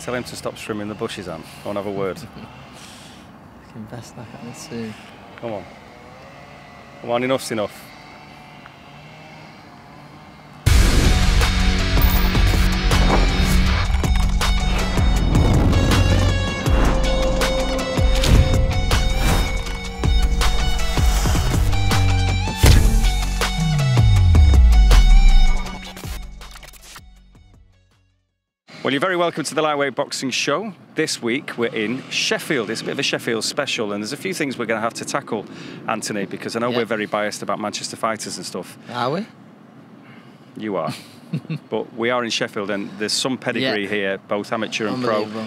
Tell him to stop swimming the bushes, Anne. I won't have a word. Looking best like that, let's see. Come on. Come on, enough's enough. Well, you're very welcome to the Lightweight Boxing Show. This week we're in Sheffield. It's a bit of a Sheffield special, and there's a few things we're going to have to tackle, Anthony, because I know we're very biased about Manchester fighters and stuff. Are we? You are. But we are in Sheffield, and there's some pedigree here, both amateur and pro.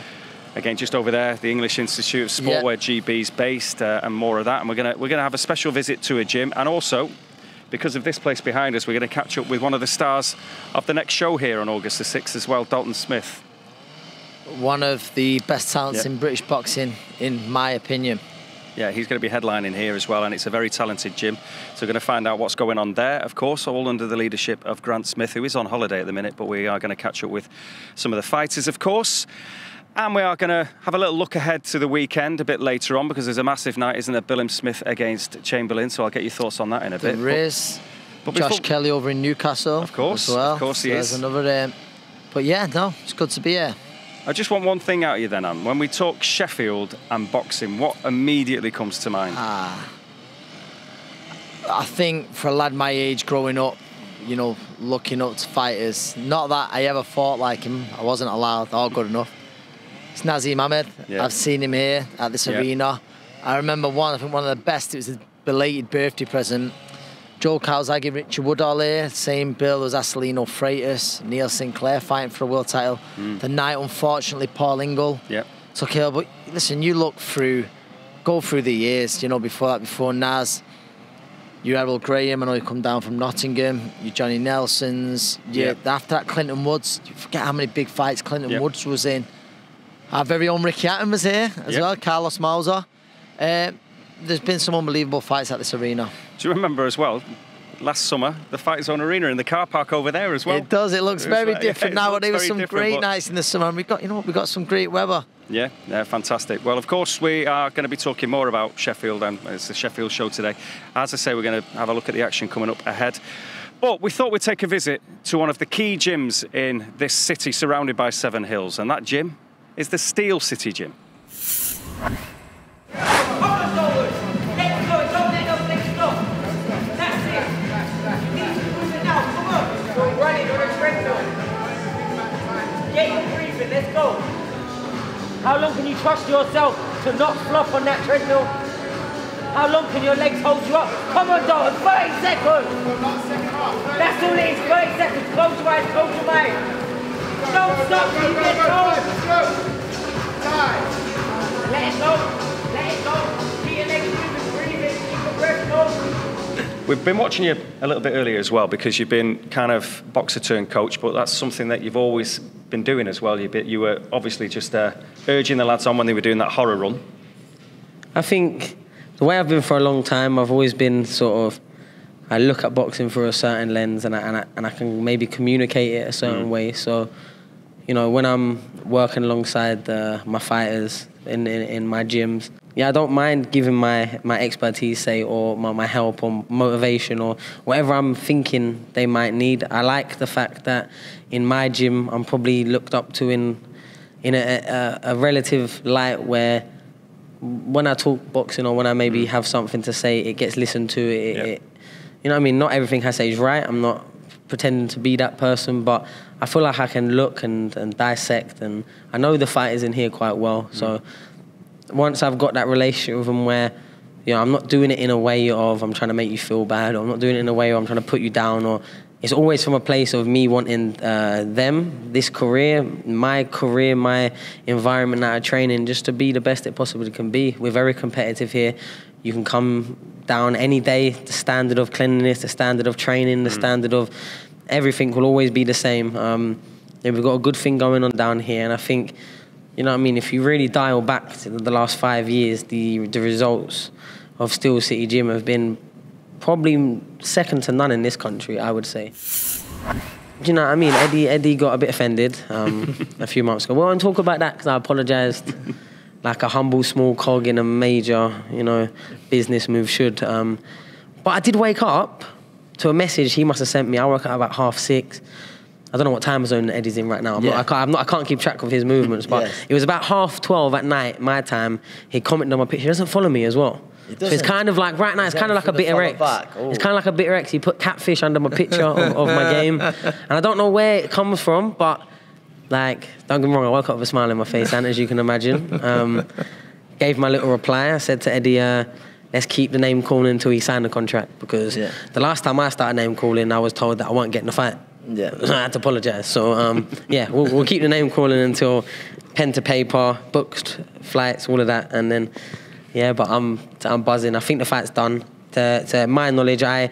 Again, just over there, the English Institute of Sport, where GB's based, and more of that. And we're going to have a special visit to a gym, and also, because of this place behind us, we're going to catch up with one of the stars of the next show here on August the 6th as well, Dalton Smith. One of the best talents in British boxing, in my opinion. Yeah, he's going to be headlining here as well, and it's a very talented gym. So we're going to find out what's going on there, of course, all under the leadership of Grant Smith, who is on holiday at the minute, but we are going to catch up with some of the fighters, of course. And we are going to have a little look ahead to the weekend a bit later on, because there's a massive night, isn't there? Billam-Smith against Chamberlain, so I'll get your thoughts on that in a bit. There is. But Josh Kelly over in Newcastle. Of course, as well. Of course he is. There's another... but yeah, no, it's good to be here. I just want one thing out of you then, Anne. When we talk Sheffield and boxing, what immediately comes to mind? I think for a lad my age growing up, you know, looking up to fighters, not that I ever fought like him, I wasn't allowed or good enough. It's Naseem Hamed. Yeah. I've seen him here at this arena. I remember one, I think one of the best, it was a belated birthday present. Joe Calzaghe, Richard Woodall here, same bill as Acelino Freitas, Neil Sinclair fighting for a world title. The night, unfortunately, Paul Ingle took Hill. But listen, you look through, go through the years, you know, before that, before Nas, you Errol Graham, I know you come down from Nottingham, you Johnny Nelsons, after that, Clinton Woods, you forget how many big fights Clinton Woods was in. Our very own Ricky Hatton was here as well, Carlos Mauser. There's been some unbelievable fights at this arena. Do you remember as well, last summer, the Fight Zone Arena in the car park over there as well? It does, it looks very different now. There were some great nights in the summer, and we got, you know, we got some great weather. Yeah, yeah, fantastic. Well, of course, we are going to be talking more about Sheffield, and it's the Sheffield show today. As I say, we're going to have a look at the action coming up ahead. But we thought we'd take a visit to one of the key gyms in this city surrounded by Seven Hills, and that gym is the Steel City gym. How long can you trust yourself to not flop on that treadmill? How long can your legs hold you up? Come on, Dalton, 30 seconds! That's all it is, 30 seconds. Close your eyes, close your mind. Don't stop, keep it going! Let it go, let it go. Keep your legs moving, breathing, keep your breath going. We've been watching you a little bit earlier as well, because you've been kind of boxer turned coach, but that's something that you've always been doing as well. You were obviously just urging the lads on when they were doing that horror run. I think the way I've been for a long time, I've always been sort of, I look at boxing through a certain lens, and I can maybe communicate it a certain way. So, you know, when I'm working alongside my fighters in my gyms, I don't mind giving my expertise, say, or my help or motivation or whatever I'm thinking they might need. I like the fact that in my gym, I'm probably looked up to in a relative light where when I talk boxing or when I maybe have something to say, it gets listened to. It, you know what I mean? Not everything I say is right. I'm not pretending to be that person, but I feel like I can look and dissect, and I know the fighters in here quite well. So once I've got that relationship with them where, you know, I'm not doing it in a way of I'm trying to make you feel bad, or I'm not doing it in a way of I'm trying to put you down, or it's always from a place of me wanting this career, my environment that I train in, just to be the best it possibly can be. We're very competitive here. You can come down any day, the standard of cleanliness, the standard of training, the standard of everything will always be the same. We've got a good thing going on down here, and I think, you know what I mean, if you really dial back to the last 5 years, the results of Steel City Gym have been probably second to none in this country, I would say. Do you know what I mean? Eddie got a bit offended a few months ago. Well, and talk about that because I apologised. Like a humble, small cog in a major, you know, business move should. But I did wake up to a message he must have sent me. I woke up about 6:30. I don't know what time zone Eddie's in right now. I'm I can't keep track of his movements, but it was about 12:30 at night, my time. He commented on my picture. He doesn't follow me as well. So it's kind of like, right now, it's kind of like a bitter X. It's kind of like a bitter X. He put catfish under my picture of my game. And I don't know where it comes from, but like, don't get me wrong, I woke up with a smile on my face, and as you can imagine, gave my little reply. I said to Eddie, let's keep the name calling until he signed the contract, because the last time I started name calling, I was told that I won't get in the fight. I had to apologise. So yeah, we'll keep the name calling until pen to paper, booked flights, all of that, and then yeah. But I'm buzzing. I think the fight's done. To my knowledge, I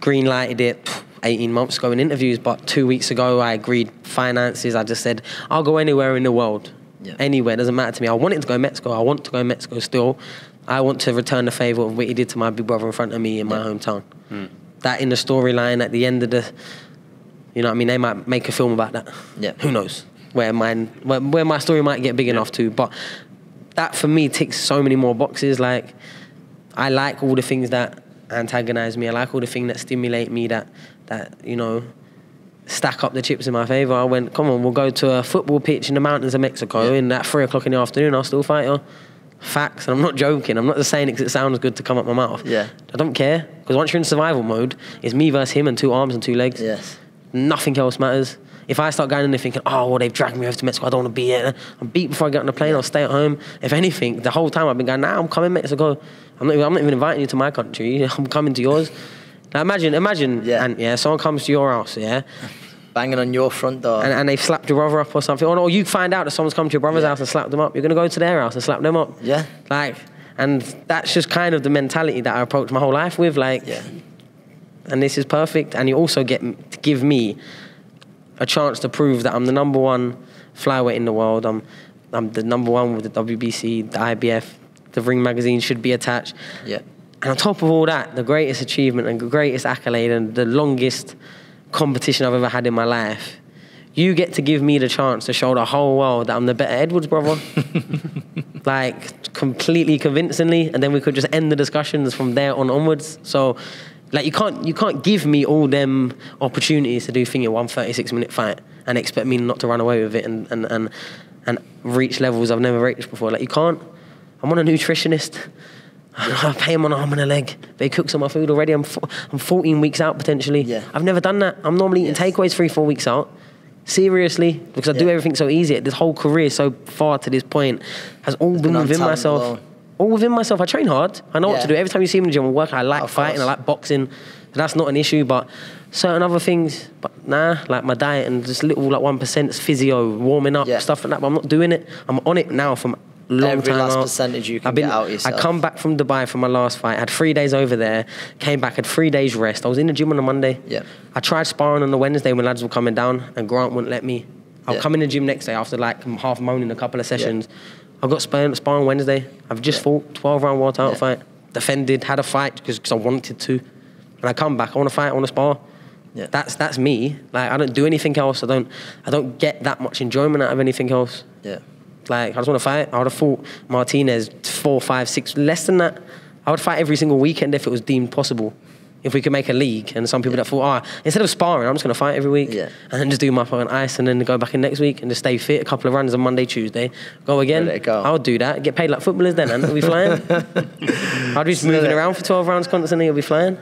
green lighted it 18 months ago in interviews, but 2 weeks ago I agreed finances. I just said I'll go anywhere in the world, anywhere, it doesn't matter to me. I wanted to go to Mexico. I want to go to Mexico still. I want to return the favour of what he did to my big brother in front of me in my hometown. That in the storyline at the end of the, you know what I mean, they might make a film about that. Who knows where my story might get big enough to, but that for me ticks so many more boxes. Like, I like all the things that antagonize me. I like all the things that stimulate me, that you know, stack up the chips in my favour. I went, come on, we'll go to a football pitch in the mountains of Mexico and at 3 o'clock in the afternoon I'll still fight her. Facts, and I'm not joking. I'm not just saying it because it sounds good to come up my mouth. I don't care, because once you're in survival mode, it's me versus him and 2 arms and 2 legs. Nothing else matters. If I start going in there thinking, oh, well, they've dragged me over to Mexico, I don't want to be here, I'm beat before I get on the plane, I'll stay at home. If anything, the whole time I've been going, nah, I'm coming to Mexico. I'm not even inviting you to my country. I'm coming to yours. Now imagine, and someone comes to your house, banging on your front door. And they've slapped your brother up or something. Or you find out that someone's come to your brother's house and slapped them up. You're going to go to their house and slap them up. Like, and that's just kind of the mentality that I approach my whole life with, like, and this is perfect. And you also get to give me a chance to prove that I'm the #1 flyweight in the world. I'm the #1 with the WBC, the IBF, the Ring magazine should be attached. And on top of all that, the greatest achievement and the greatest accolade and the longest competition I've ever had in my life, you get to give me the chance to show the whole world that I'm the better Edwards brother. Like, completely convincingly. And then we could just end the discussions from there on onwards. So, like, you can't give me all them opportunities to do thing in one 36-minute fight and expect me not to run away with it and reach levels I've never reached before. Like, you can't. I'm on a nutritionist. I pay him on an arm and a leg, but he cooks all my food already. I'm 14 weeks out potentially. I've never done that. I'm normally eating takeaways 3-4 weeks out. Seriously, because I do everything so easy. This whole career so far to this point has all been within myself. All within myself. I train hard. I know what to do. Every time you see me in the gym, I work. I like fighting. I like boxing. That's not an issue. But certain other things, but nah, like my diet and just little like 1% physio, warming up, stuff like that. But I'm not doing it. I'm on it now from long every time last out. Percentage you can get out yourself. I come back from Dubai from my last fight. I had 3 days over there. Came back, had 3 days rest. I was in the gym on a Monday. I tried sparring on the Wednesday when lads were coming down, and Grant wouldn't let me. I'll come in the gym next day after like half moaning a couple of sessions. I've got sparring Wednesday. I've just fought 12-round world title fight. Defended, had a fight because I wanted to. And I come back, I want to fight, I want to spar. That's me. Like, I don't do anything else. I don't get that much enjoyment out of anything else. Like, I just want to fight. I would have fought Martinez 4, 5, 6, less than that. I would fight every single weekend if it was deemed possible. If we could make a league, and some people that thought, ah, instead of sparring, I'm just going to fight every week, and then just do my fucking ice, and then go back in next week, and just stay fit, a couple of runs on Monday, Tuesday, go again. I would do that, get paid like footballers then, and I'll be flying. I'd be just moving around for 12 rounds constantly, I'll be flying.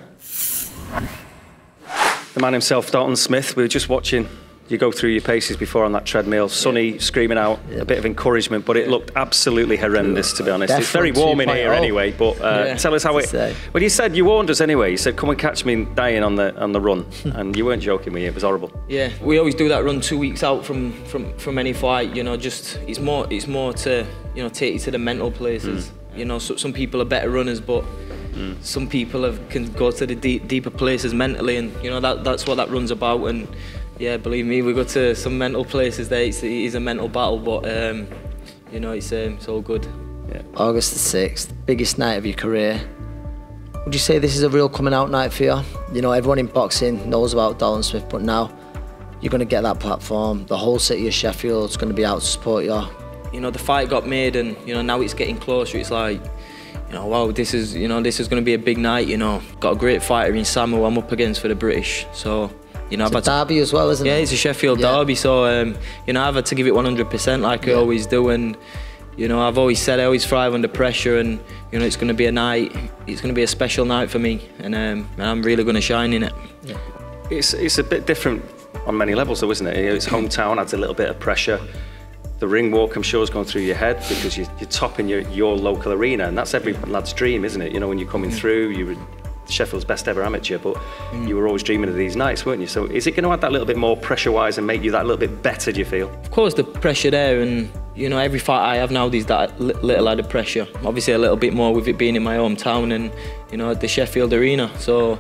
The man himself, Dalton Smith, we were just watching you go through your paces before on that treadmill. Sonny screaming out a bit of encouragement, but it looked absolutely horrendous, to be honest. It's very warm in here anyway, but tell us how it... Well, you said, you warned us anyway. You said, come and catch me dying on the run. And you weren't joking with you. It was horrible. Yeah, we always do that run 2 weeks out from any fight, you know, just... It's more to, you know, take you to the mental places. You know, so, some people are better runners, but... Some people can go to the deeper places mentally, and you know that's what that run's about. And yeah, believe me, we go to some mental places there. It's a mental battle, but you know, it's all good. Yeah. August 6th, biggest night of your career. Would you say this is a real coming out night for you? You know, everyone in boxing knows about Dalton Smith, but now you're going to get that platform. The whole city of Sheffield's going to be out to support you. You know, the fight got made, and you know, now it's getting closer. It's like, you know, wow, this is, you know, this is going to be a big night. You know, got a great fighter in Sam who I'm up against for the British. So, you know, it's I've a derby as well, isn't it? Yeah, it's a Sheffield derby. So, you know, I've had to give it 100%, like I always do. And you know, I've always said I always thrive under pressure, and you know, it's going to be a night. It's going to be a special night for me, and I'm really going to shine in it. Yeah. It's a bit different on many levels, though, isn't it? It's hometown adds a little bit of pressure. The ring walk, I'm sure, is going through your head because you're topping your local arena, and that's every lad's dream, isn't it? You know, when you're coming through, you were Sheffield's best ever amateur, but you were always dreaming of these nights, weren't you? So is it going to add that little bit more pressure-wise and make you that little bit better, do you feel? Of course, the pressure there, and you know, every fight I have now is that little added pressure. Obviously, a little bit more with it being in my hometown and, you know, at the Sheffield Arena. So,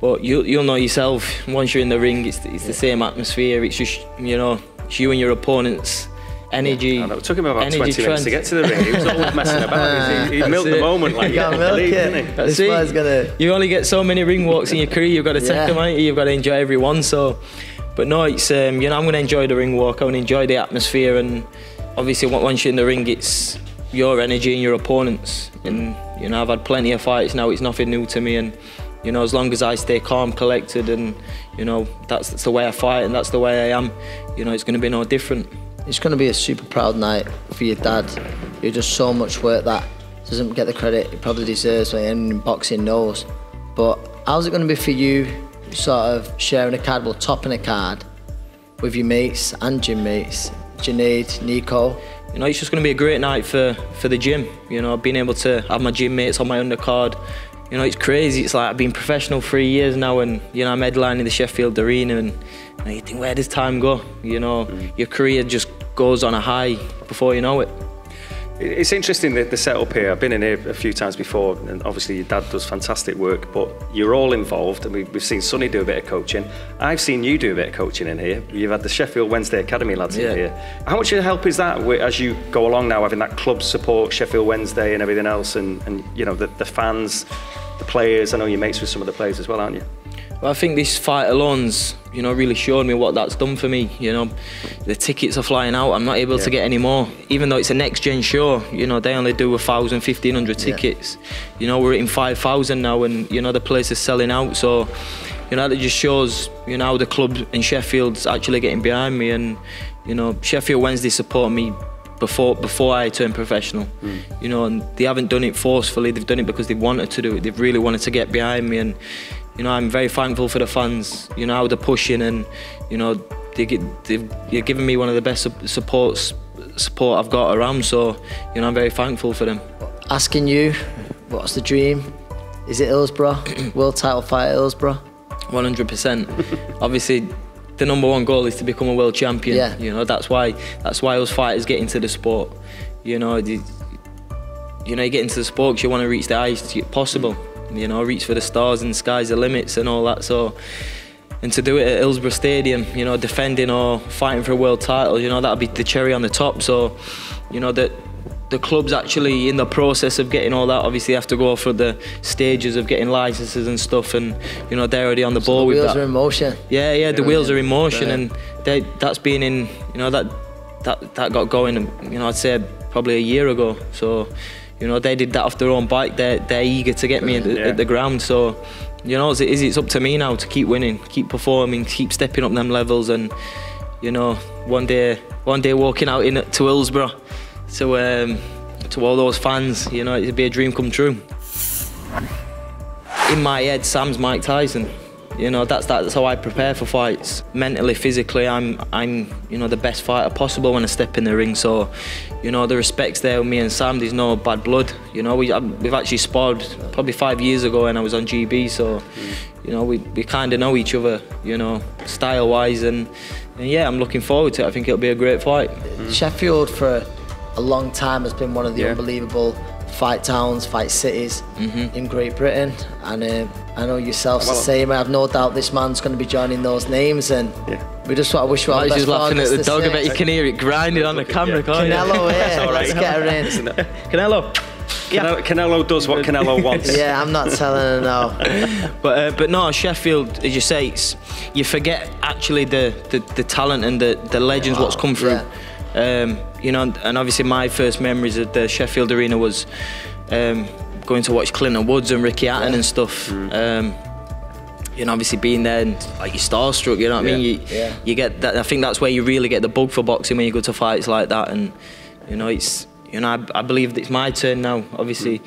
but you'll know yourself, once you're in the ring, it's the same atmosphere. It's just, you know, it's you and your opponent's energy. Yeah, it took him about 20 minutes to get to the ring. He was always messing about. He milked the moment like that. You only get so many ring walks in your career. You've got to take them out. You've got to enjoy every one. So, but no, it's you know, I'm going to enjoy the ring walk. I'm going to enjoy the atmosphere, and obviously once you're in the ring, it's your energy and your opponents. And you know, I've had plenty of fights now. It's nothing new to me, and you know, as long as I stay calm, collected, and you know, that's the way I fight, and that's the way I am. You know, it's going to be no different. It's going to be a super proud night for your dad. You're just so much work that doesn't get the credit he probably deserves, like anyone in boxing knows. But how's it going to be for you, sort of sharing a card, well, topping a card with your mates and gym mates, Junaid, Nico? You know, it's just going to be a great night for the gym. You know, being able to have my gym mates on my undercard. You know, it's crazy. It's like I've been professional 3 years now, and you know, I'm headlining the Sheffield Arena, and you know, you think, where does time go? You know, your career just goes on a high before you know it. It's interesting the setup here. I've been in here a few times before, and obviously your dad does fantastic work, but you're all involved, and we've seen Sunny do a bit of coaching. I've seen you do a bit of coaching in here. You've had the Sheffield Wednesday Academy lads in here. How much of the help is that as you go along now, having that club support, Sheffield Wednesday and everything else, and you know, the fans, the players? I know you're mates with some of the players as well, aren't you? Well, I think this fight alone's, you know, really showed me what that's done for me. You know, the tickets are flying out. I'm not able to get any more. Even though it's a next-gen show, you know, they only do 1,000, 1,500 tickets. You know, we're hitting 5,000 now, and, you know, the place is selling out. So, you know, that just shows, you know, how the club in Sheffield's actually getting behind me. And, you know, Sheffield Wednesday support me before I turned professional. You know, and they haven't done it forcefully. They've done it because they wanted to do it. They've really wanted to get behind me, and you know, I'm very thankful for the fans, you know, how they're pushing, and you know, they're giving me one of the best support I've got around. So, you know, I'm very thankful for them. Asking you, what's the dream? Is it Hillsborough? World title fight at Hillsborough? 100%. Obviously, the #1 goal is to become a world champion. Yeah. You know, that's why us fighters get into the sport. You know, you get into the sport because you want to reach the highest possible. You know, reach for the stars and sky's the limits and all that. So, and to do it at Hillsborough Stadium, you know, defending or fighting for a world title, you know, that'll be the cherry on the top. So, you know, that the club's actually in the process of getting all that. Obviously, they have to go through the stages of getting licenses and stuff, and you know, they're already on the ball with that. The wheels are in motion. Yeah, yeah, the wheels are in motion, and that's been in, you know, that got going, you know, I'd say probably a year ago. So, you know, they did that off their own bike. They're eager to get me at the ground. So, you know, as it is, it's up to me now to keep winning, keep performing, keep stepping up them levels, and you know, one day walking out to Hillsborough, to all those fans, you know, it'd be a dream come true. In my head, Sam's Mike Tyson. You know, that's how I prepare for fights. Mentally, physically, I'm you know, the best fighter possible when I step in the ring. So, you know, the respect's there with me and Sam. There's no bad blood. You know, we've actually sparred probably 5 years ago when I was on GB. So, you know, we kind of know each other, you know, style-wise. And yeah, I'm looking forward to it. I think it'll be a great fight. Sheffield for a long time has been one of the unbelievable fight towns, fight cities in Great Britain, and I know yourself's the same. I have no doubt this man's going to be joining those names, and we just want to wish you all the best. I was just laughing at the dog. I bet you can hear it grinding on the camera. Canelo, yeah, let's get her in. Canelo. Canelo does what Canelo wants. Yeah, I'm not telling her no. But no, Sheffield, as you say, it's, you forget actually the talent and the legends, what's come through. Yeah. You know, and obviously my first memories of the Sheffield Arena was going to watch Clinton Woods and Ricky Hatton and stuff. You know, obviously being there and like you're starstruck, you know what I mean? You get that. I think that's where you really get the bug for boxing, when you go to fights like that. And you know, it's, you know, I believe it's my turn now. Obviously,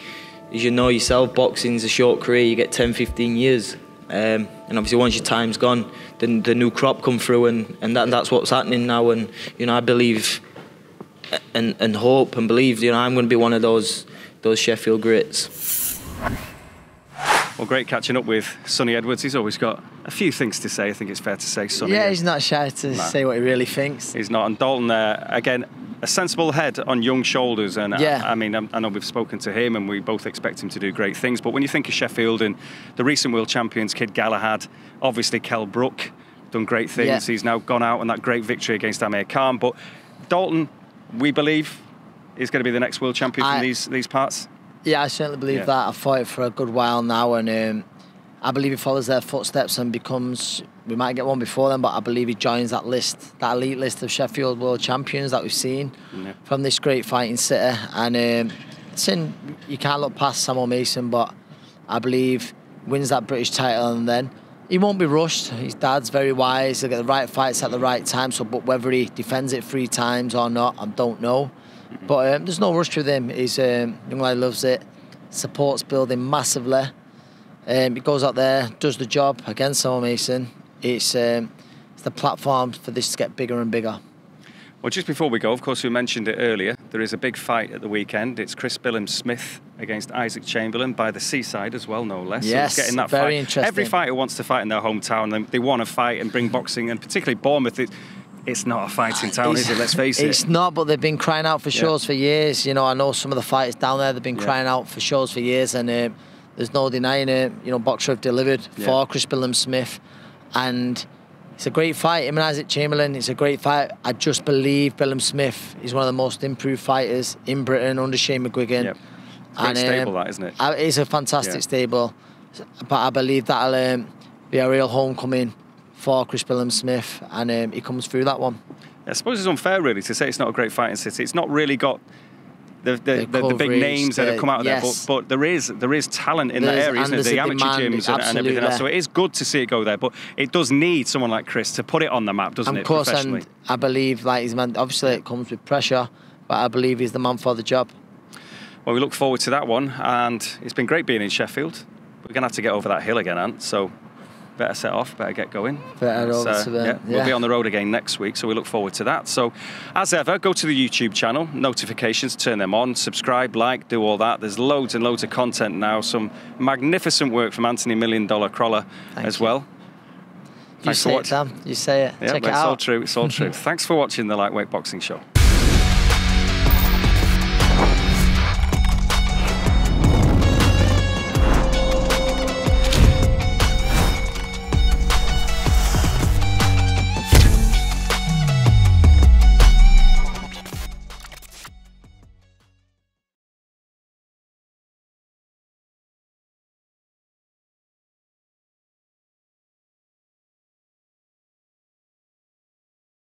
as you know yourself, boxing's a short career. You get 10, 15 years, and obviously once your time's gone, then the new crop come through, and that's what's happening now. And you know, I believe and hope and believe, you know, I'm going to be one of those Sheffield greats. Well, great catching up with Sunny Edwards. He's always got a few things to say, I think it's fair to say, Sunny. Yeah, he's not shy to say what he really thinks. He's not. And Dalton there, again, a sensible head on young shoulders. And I mean, I know we've spoken to him and we both expect him to do great things. But when you think of Sheffield and the recent world champions, Kid Galahad, obviously Kel Brook, done great things. Yeah. He's now gone out on that great victory against Amir Khan. But Dalton, we believe, is going to be the next world champion from these parts. Yeah, I certainly believe that. I've fought it for a good while now, and I believe he follows their footsteps and becomes, we might get one before them, but I believe he joins that list, that elite list of Sheffield world champions that we've seen from this great fighting city. And you can't look past Sam O'Maison, but I believe wins that British title, and then he won't be rushed. His dad's very wise. He'll get the right fights at the right time. So, but whether he defends it 3 times or not, I don't know. But there's no rush with him. He's young lad loves it, supports building massively. He goes out there, does the job against Sam O'Maison. It's the platform for this to get bigger and bigger. Well, just before we go, of course, we mentioned it earlier. There is a big fight at the weekend. It's Chris Billam-Smith against Isaac Chamberlain by the seaside as well, no less. Yes, so getting that very fight. Interesting. Every fighter wants to fight in their hometown. They want to fight and bring boxing, and particularly Bournemouth. It's not a fighting town, is it? Let's face it. It's not, but they've been crying out for shows for years. You know, I know some of the fighters down there, they've been crying out for shows for years, and there's no denying it. You know, Boxer have delivered for Chris Billam-Smith, and it's a great fight. Him and Isaac Chamberlain, it's a great fight. I just believe Billam-Smith is one of the most improved fighters in Britain under Shane McGuigan. Yep. It's a great stable, that, isn't it? It's a fantastic stable, but I believe that'll be a real homecoming for Chris Billam-Smith, and he comes through that one. I suppose it's unfair, really, to say it's not a great fighting city. It's not really got the big names that have come out of there, but there is talent in that area, isn't there? The amateur gyms and everything else. So it is good to see it go there, but it does need someone like Chris to put it on the map, doesn't it? Of course, and I believe, like his man, obviously it comes with pressure, but I believe he's the man for the job. Well, we look forward to that one, and it's been great being in Sheffield. We're going to have to get over that hill again, Ant, so better set off, better get going. Better over to them. We'll be on the road again next week, so we look forward to that. So, as ever, go to the YouTube channel, notifications, turn them on, subscribe, like, do all that. There's loads and loads of content now. Some magnificent work from Anthony Million Dollar Crawler as well. You say it, Sam. You say it. Yeah, check it out. It's all true. It's all true. Thanks for watching the Lightweight Boxing Show.